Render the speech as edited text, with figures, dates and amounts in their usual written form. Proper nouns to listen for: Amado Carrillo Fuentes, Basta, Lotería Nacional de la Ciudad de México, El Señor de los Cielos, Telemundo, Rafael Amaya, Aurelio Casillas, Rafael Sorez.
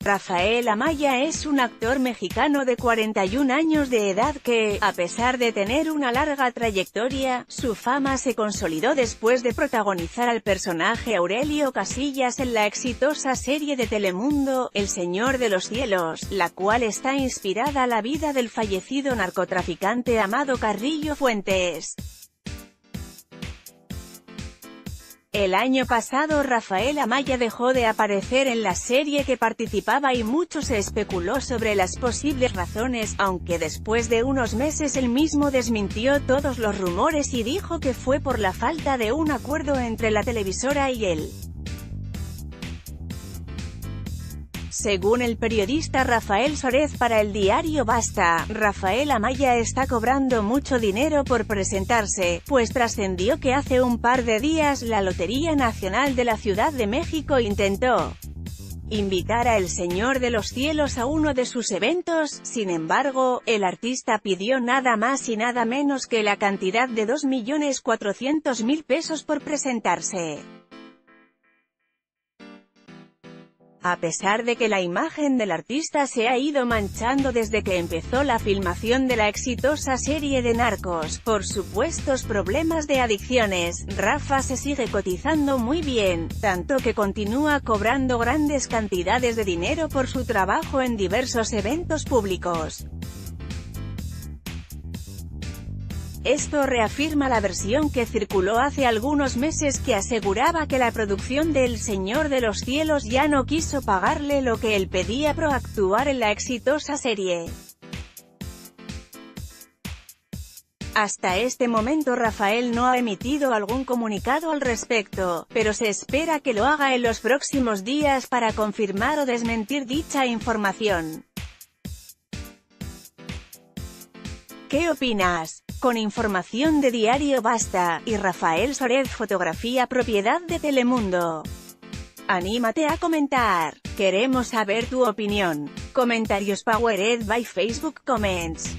Rafael Amaya es un actor mexicano de 41 años de edad que, a pesar de tener una larga trayectoria, su fama se consolidó después de protagonizar al personaje Aurelio Casillas en la exitosa serie de Telemundo, El Señor de los Cielos, la cual está inspirada a la vida del fallecido narcotraficante Amado Carrillo Fuentes. El año pasado Rafael Amaya dejó de aparecer en la serie que participaba y mucho se especuló sobre las posibles razones, aunque después de unos meses él mismo desmintió todos los rumores y dijo que fue por la falta de un acuerdo entre la televisora y él. Según el periodista Rafael Sorez para el diario Basta, Rafael Amaya está cobrando mucho dinero por presentarse, pues trascendió que hace un par de días la Lotería Nacional de la Ciudad de México intentó invitar a El Señor de los Cielos a uno de sus eventos. Sin embargo, el artista pidió nada más y nada menos que la cantidad de 2.400.000 pesos por presentarse. A pesar de que la imagen del artista se ha ido manchando desde que empezó la filmación de la exitosa serie de Narcos, por supuestos problemas de adicciones, Rafa se sigue cotizando muy bien, tanto que continúa cobrando grandes cantidades de dinero por su trabajo en diversos eventos públicos. Esto reafirma la versión que circuló hace algunos meses que aseguraba que la producción de El Señor de los Cielos ya no quiso pagarle lo que él pedía por actuar en la exitosa serie. Hasta este momento Rafael no ha emitido algún comunicado al respecto, pero se espera que lo haga en los próximos días para confirmar o desmentir dicha información. ¿Qué opinas? Con información de Diario Basta, y Rafael Sorez, fotografía propiedad de Telemundo. Anímate a comentar, queremos saber tu opinión. Comentarios powered by Facebook Comments.